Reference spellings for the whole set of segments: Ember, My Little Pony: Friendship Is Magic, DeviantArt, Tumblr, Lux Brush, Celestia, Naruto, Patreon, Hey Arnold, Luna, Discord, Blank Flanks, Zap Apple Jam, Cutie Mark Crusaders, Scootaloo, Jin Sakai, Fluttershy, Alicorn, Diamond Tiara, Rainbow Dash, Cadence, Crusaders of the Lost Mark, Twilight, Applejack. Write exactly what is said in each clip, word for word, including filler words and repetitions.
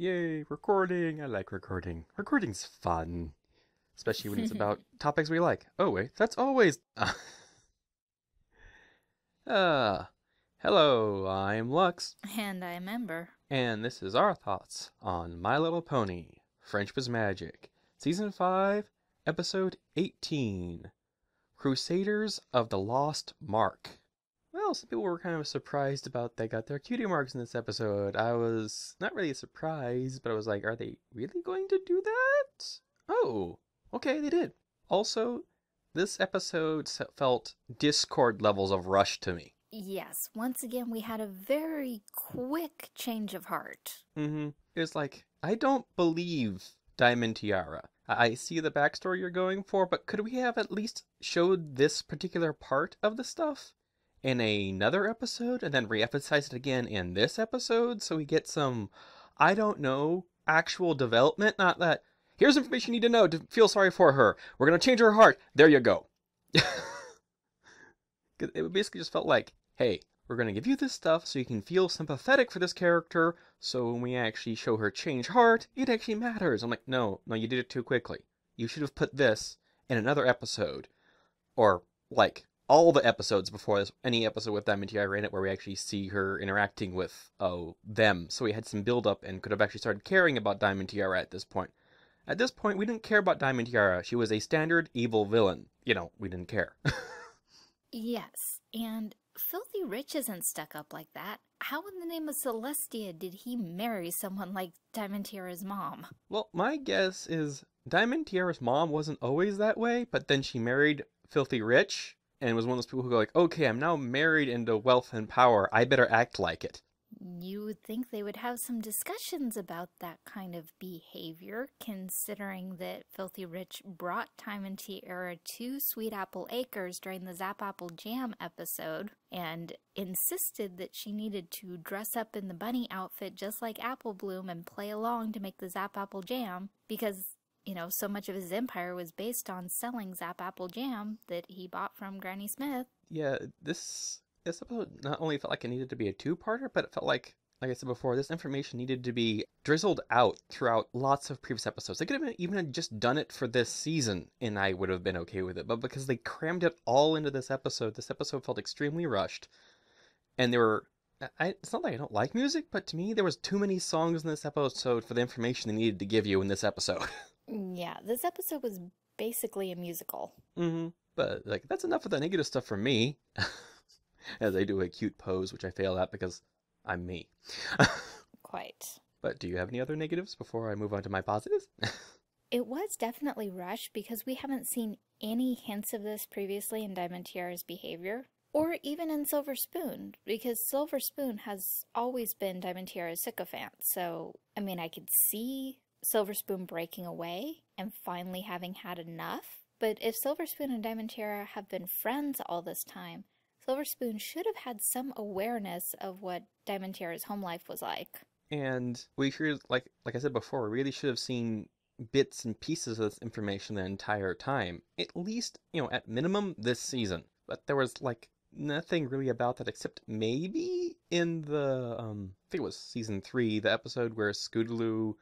Yay, recording. I like recording. Recording's fun. Especially when it's about topics we like. Oh, wait, that's always... uh, hello, I'm Lux. And I'm Ember. And this is our thoughts on My Little Pony, Friendship is Magic, Season five, Episode eighteen, Crusaders of the Lost Mark. Well, some people were kind of surprised about they got their cutie marks in this episode. I was not really surprised, but I was like, are they really going to do that? Oh. Okay, they did. Also, this episode felt Discord levels of rush to me. Yes, once again, we had a very quick change of heart. Mm-hmm. It was like, I don't believe Diamond Tiara. I see the backstory you're going for, but could we have at least showed this particular part of the stuff in another episode and then re-emphasize it again in this episode so we get some, I don't know, actual development? Not that... Here's information you need to know to feel sorry for her. We're going to change her heart. There you go. It basically just felt like, hey, we're going to give you this stuff so you can feel sympathetic for this character. So when we actually show her change heart, it actually matters. I'm like, no, no, you did it too quickly. You should have put this in another episode. Or, like, all the episodes before this, any episode with Diamond Tiara in it where we actually see her interacting with oh, them. So we had some build-up and could have actually started caring about Diamond Tiara at this point. At this point, we didn't care about Diamond Tiara. She was a standard evil villain. You know, we didn't care. Yes, and Filthy Rich isn't stuck up like that. How in the name of Celestia did he marry someone like Diamond Tiara's mom? Well, my guess is Diamond Tiara's mom wasn't always that way, but then she married Filthy Rich and was one of those people who go like, okay, I'm now married into wealth and power. I better act like it. You would think they would have some discussions about that kind of behavior, considering that Filthy Rich brought Diamond Tiara to Sweet Apple Acres during the Zap Apple Jam episode and insisted that she needed to dress up in the bunny outfit just like Apple Bloom and play along to make the Zap Apple Jam because, you know, so much of his empire was based on selling Zap Apple Jam that he bought from Granny Smith. Yeah, this... This episode not only felt like it needed to be a two-parter, but it felt like, like I said before, this information needed to be drizzled out throughout lots of previous episodes. They could have even had just done it for this season, and I would have been okay with it. But because they crammed it all into this episode, this episode felt extremely rushed. And there were... I, it's not like I don't like music, but to me, there was too many songs in this episode for the information they needed to give you in this episode. Yeah, this episode was basically a musical. Mm-hmm. But, like, that's enough of the negative stuff for me. As I do a cute pose, which I fail at because I'm me. Quite. But do you have any other negatives before I move on to my positives? It was definitely rushed because we haven't seen any hints of this previously in Diamond Tiara's behavior. Or even in Silver Spoon, because Silver Spoon has always been Diamond Tiara's sycophant. So, I mean, I could see Silver Spoon breaking away and finally having had enough. But if Silver Spoon and Diamond Tiara have been friends all this time, Silver Spoon should have had some awareness of what Diamond Tiara's home life was like. And we should, like like I said before, we really should have seen bits and pieces of this information the entire time. At least, you know, at minimum, this season. But there was, like, nothing really about that except maybe in the, um, I think it was season three, the episode where Scootaloo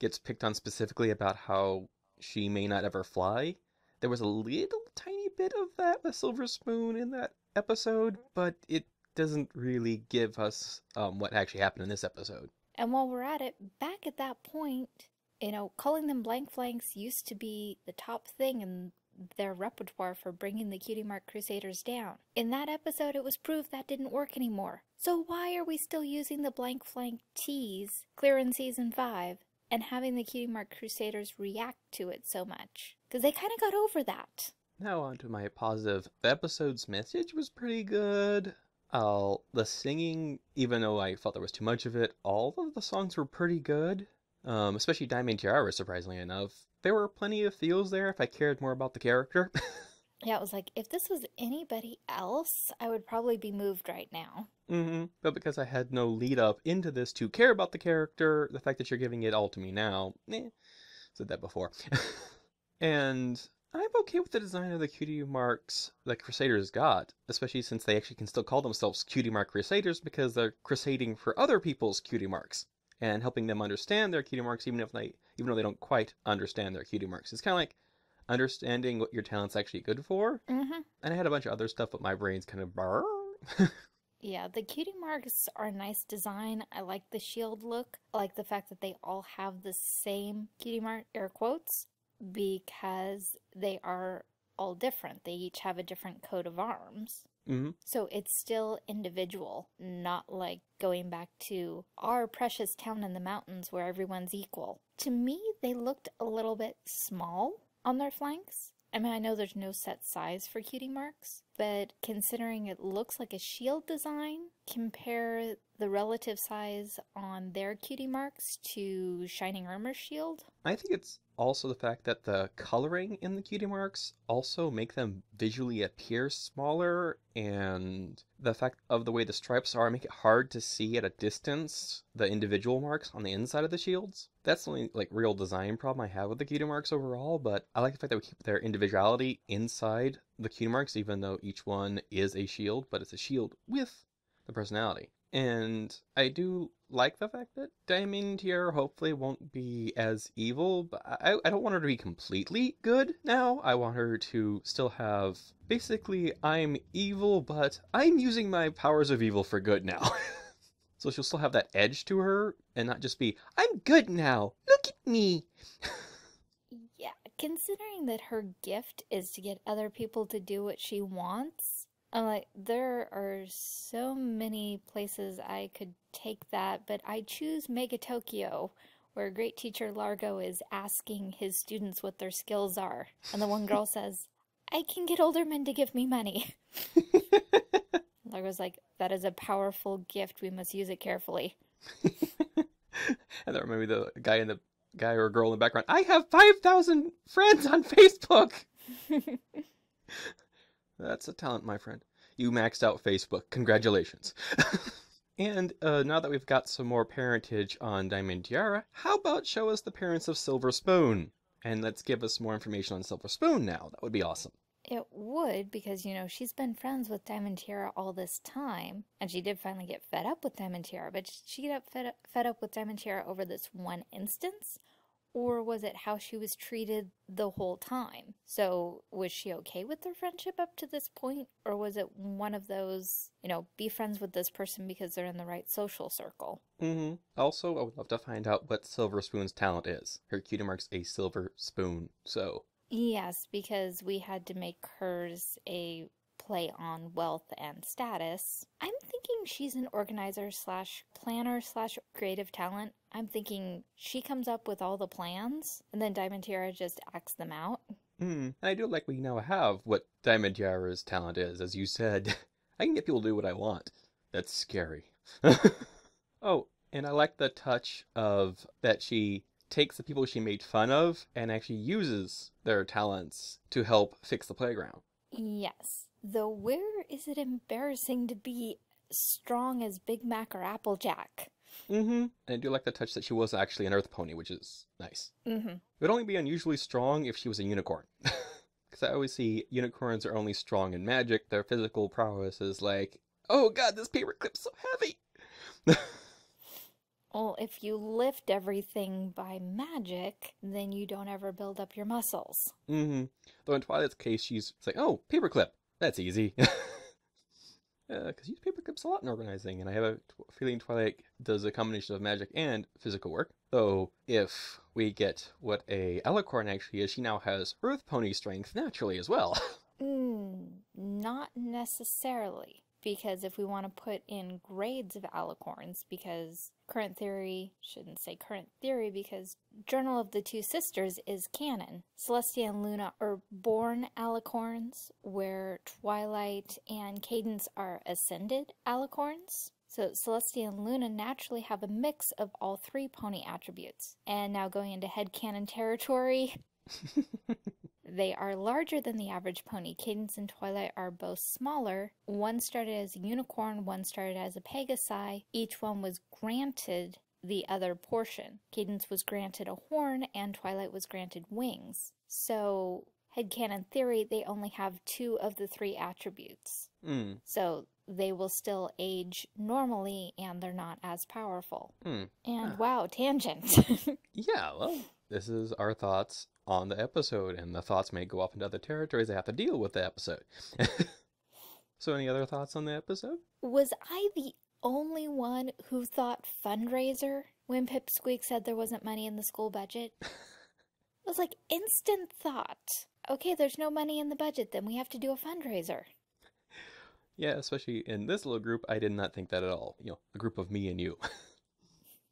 gets picked on specifically about how she may not ever fly. There was a little tiny bit of that with Silver Spoon in that episode, but it doesn't really give us um, what actually happened in this episode. And while we're at it, back at that point, you know, calling them Blank Flanks used to be the top thing in their repertoire for bringing the Cutie Mark Crusaders down. In that episode, it was proved that didn't work anymore. So why are we still using the Blank Flank tease clear in Season five and having the Cutie Mark Crusaders react to it so much? Because they kind of got over that. Now on to my positive. The episode's message was pretty good. Uh, the singing, even though I felt there was too much of it, all of the songs were pretty good. Um, especially Diamond Tiara, surprisingly enough. There were plenty of feels there if I cared more about the character. Yeah, it was like, if this was anybody else, I would probably be moved right now. Mm-hmm. But because I had no lead up into this to care about the character, the fact that you're giving it all to me now, eh, said that before. And... I'm okay with the design of the Cutie Marks that Crusaders got, especially since they actually can still call themselves Cutie Mark Crusaders because they're crusading for other people's Cutie Marks. and helping them understand their cutie marks, even if they, even though they don't quite understand their cutie marks. It's kind of like understanding what your talent's actually good for. Mm-hmm. And I had a bunch of other stuff, but my brain's kind of brrr. Yeah, the cutie marks are a nice design. I like the shield look. I like the fact that they all have the same cutie mark, air quotes, because they are all different. They each have a different coat of arms. Mm-hmm. So it's still individual, not like going back to our precious town in the mountains where everyone's equal. To me, they looked a little bit small on their flanks. I mean, I know there's no set size for cutie marks, but considering it looks like a shield design, compare the relative size on their cutie marks to Shining Armor's shield. I think it's also the fact that the coloring in the cutie marks also make them visually appear smaller, and the fact of the way the stripes are make it hard to see at a distance the individual marks on the inside of the shields. That's the only like real design problem I have with the cutie marks overall, but I like the fact that we keep their individuality inside the cutie marks, even though each one is a shield, but it's a shield with the personality. And I do like the fact that Diamond Tiara hopefully won't be as evil, but I, I don't want her to be completely good now. I want her to still have, basically, I'm evil, but I'm using my powers of evil for good now. So she'll still have that edge to her and not just be, I'm good now, look at me. Yeah, considering that her gift is to get other people to do what she wants, I'm like, there are so many places I could take that, but I choose Mega Tokyo, where great teacher Largo is asking his students what their skills are. And the one girl says, I can get older men to give me money. Largo's like, that is a powerful gift. We must use it carefully. And that reminded me of the guy in the guy or girl in the background. I have five thousand friends on Facebook. That's a talent, my friend. You maxed out Facebook. Congratulations. And uh, now that we've got some more parentage on Diamond Tiara, how about show us the parents of Silver Spoon? And let's give us more information on Silver Spoon now. That would be awesome. It would, because, you know, she's been friends with Diamond Tiara all this time. And she did finally get fed up with Diamond Tiara. But did she get up fed, up, fed up with Diamond Tiara over this one instance? Or was it how she was treated the whole time? So was she okay with their friendship up to this point? Or was it one of those, you know, be friends with this person because they're in the right social circle? Mm-hmm. Also, I would love to find out what Silver Spoon's talent is. Her cutie mark's a silver spoon, so. Yes, because we had to make hers a play on wealth and status. I'm thinking she's an organizer slash planner slash creative talent. I'm thinking she comes up with all the plans, and then Diamond Tiara just acts them out. Mm. And I do like we now have what Diamond Tiara's talent is, as you said. I can get people to do what I want. That's scary. Oh, and I like the touch of that she takes the people she made fun of and actually uses their talents to help fix the playground. Yes. Though where is it embarrassing to be strong as Big Mac or Applejack? Mm-hmm. And I do like the touch that she was actually an earth pony, which is nice. Mm-hmm. It would only be unusually strong if she was a unicorn. Because I always see unicorns are only strong in magic. Their physical prowess is like, oh god, this paperclip's so heavy! Well, if you lift everything by magic, then you don't ever build up your muscles. Mm-hmm. Though in Twilight's case, she's like, oh, paperclip! That's easy. Because uh, you use paper clips a lot in organizing, and I have a feeling Twilight does a combination of magic and physical work. Though, if we get what a Alicorn actually is, she now has earth pony strength naturally as well. Mm, not necessarily, because if we want to put in grades of Alicorns, because current theory, shouldn't say current theory, because Journal of the Two Sisters is canon. Celestia and Luna are born Alicorns, where Twilight and Cadence are ascended Alicorns. So Celestia and Luna naturally have a mix of all three pony attributes. And now going into headcanon territory, they are larger than the average pony. Cadence and Twilight are both smaller. One started as a unicorn, one started as a pegasi. Each one was granted the other portion. Cadence was granted a horn, and Twilight was granted wings. So, headcanon theory, they only have two of the three attributes. Mm. So, they will still age normally and they're not as powerful. Mm. And ah. wow, tangent. Yeah, well, this is our thoughts on the episode, and the thoughts may go off into other territories that have to deal with the episode. So any other thoughts on the episode? Was I the only one who thought fundraiser when Pipsqueak said there wasn't money in the school budget? It was like instant thought. Okay, there's no money in the budget, then we have to do a fundraiser. Yeah, especially in this little group, I did not think that at all. You know, a group of me and you.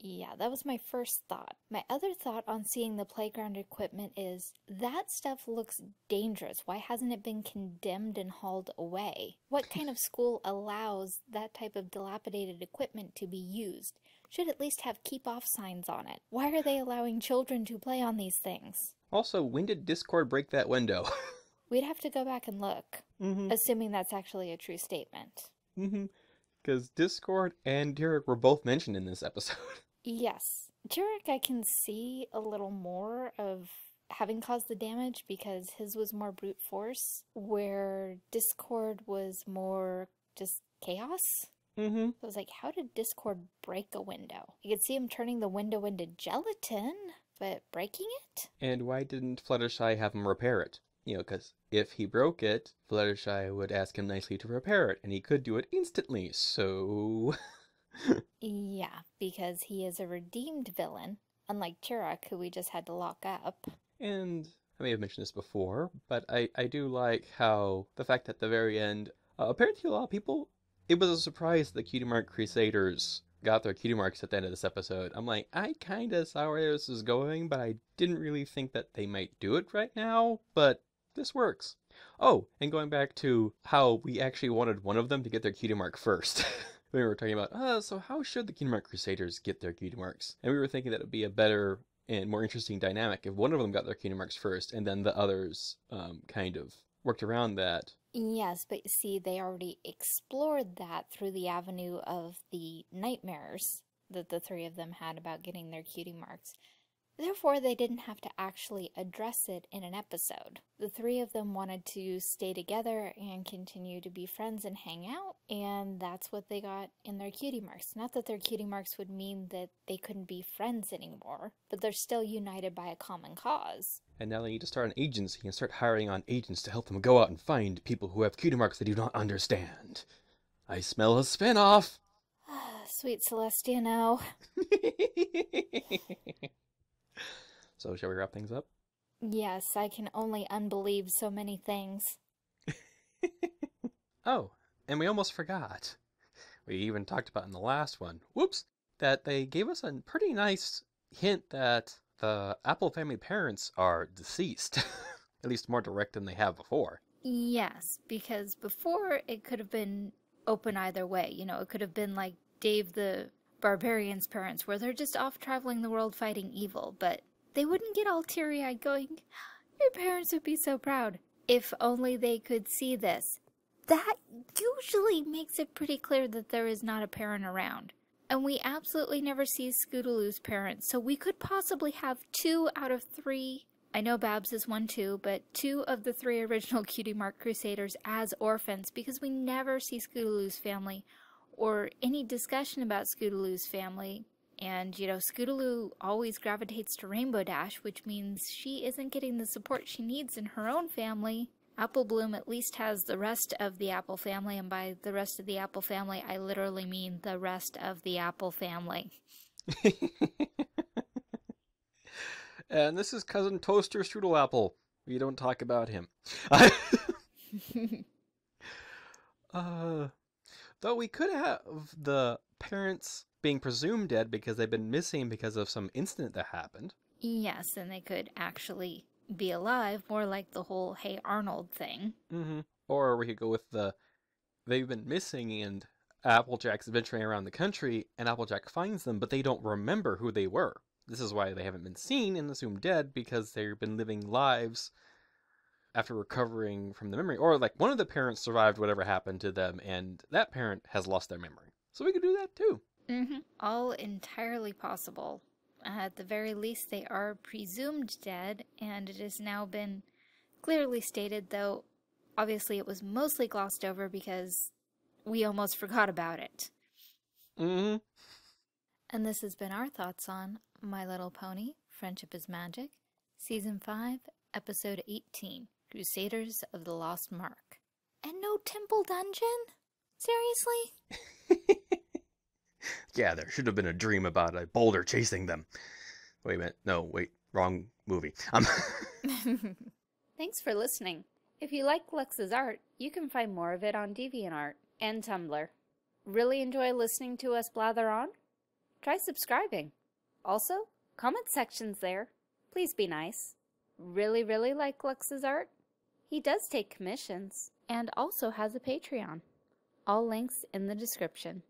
Yeah, that was my first thought. My other thought on seeing the playground equipment is, that stuff looks dangerous. Why hasn't it been condemned and hauled away? What kind of school allows that type of dilapidated equipment to be used? Should at least have keep-off signs on it. Why are they allowing children to play on these things? Also, when did Discord break that window? We'd have to go back and look, mm-hmm. assuming that's actually a true statement. Mm-hmm. Because Discord and Tirek were both mentioned in this episode. Yes. Tirek, I can see a little more of having caused the damage because his was more brute force, where Discord was more just chaos. Mm-hmm. So I was like, how did Discord break a window? You could see him turning the window into gelatin, but breaking it? And why didn't Fluttershy have him repair it? You know, because if he broke it, Fluttershy would ask him nicely to repair it, and he could do it instantly, so... Yeah, because he is a redeemed villain, unlike Tirek, who we just had to lock up. And I may have mentioned this before, but I, I do like how the fact at the very end, uh, apparently to a lot of people, it was a surprise that the Cutie Mark Crusaders got their cutie marks at the end of this episode. I'm like, I kind of saw where this was going, but I didn't really think that they might do it right now, but... this works. Oh, and going back to how we actually wanted one of them to get their cutie mark first. We were talking about, uh, so how should the Cutie Mark Crusaders get their cutie marks? And we were thinking that it would be a better and more interesting dynamic if one of them got their cutie marks first and then the others um, kind of worked around that. Yes, but see, they already explored that through the avenue of the nightmares that the three of them had about getting their cutie marks. Therefore, they didn't have to actually address it in an episode. The three of them wanted to stay together and continue to be friends and hang out, and that's what they got in their cutie marks. Not that their cutie marks would mean that they couldn't be friends anymore, but they're still united by a common cause. And now they need to start an agency and start hiring on agents to help them go out and find people who have cutie marks they do not understand. I smell a spin-off! Sweet Celestia, no. So, shall we wrap things up? Yes, I can only unbelieve so many things. Oh, and we almost forgot. We even talked about in the last one, whoops, that they gave us a pretty nice hint that the Apple family parents are deceased. At least more direct than they have before. Yes, because before it could have been open either way. You know, it could have been like Dave the Barbarian's parents, where they're just off traveling the world fighting evil, but they wouldn't get all teary-eyed going, your parents would be so proud. If only they could see this. That usually makes it pretty clear that there is not a parent around. And we absolutely never see Scootaloo's parents, so we could possibly have two out of three. I know Babs is one too, but two of the three original Cutie Mark Crusaders as orphans, because we never see Scootaloo's family or any discussion about Scootaloo's family. And, you know, Scootaloo always gravitates to Rainbow Dash, which means she isn't getting the support she needs in her own family. Apple Bloom at least has the rest of the Apple family, and by the rest of the Apple family, I literally mean the rest of the Apple family. And this is Cousin Toaster Strudelapple. We don't talk about him. uh, though we could have the parents... being presumed dead because they've been missing because of some incident that happened. Yes, and they could actually be alive, more like the whole Hey Arnold thing. Mm-hmm. Or we could go with the, they've been missing and Applejack's adventuring around the country and Applejack finds them, but they don't remember who they were. This is why they haven't been seen and assumed dead, because they've been living lives after recovering from the memory. Or like one of the parents survived whatever happened to them and that parent has lost their memory. So we could do that too. Mm-hmm. All entirely possible. Uh, at the very least, they are presumed dead, and it has now been clearly stated, though obviously it was mostly glossed over because we almost forgot about it. Mm-hmm. And this has been our thoughts on My Little Pony, Friendship is Magic, Season five, Episode eighteen, Crusaders of the Lost Mark. And no temple dungeon? Seriously? Yeah, there should have been a dream about a boulder chasing them. Wait a minute. No, wait. Wrong movie. Um. Thanks for listening. If you like Lux's art, you can find more of it on DeviantArt and Tumblr. Really enjoy listening to us blather on? Try subscribing. Also, comment section's there. Please be nice. Really, really like Lux's art? He does take commissions and also has a Patreon. All links in the description.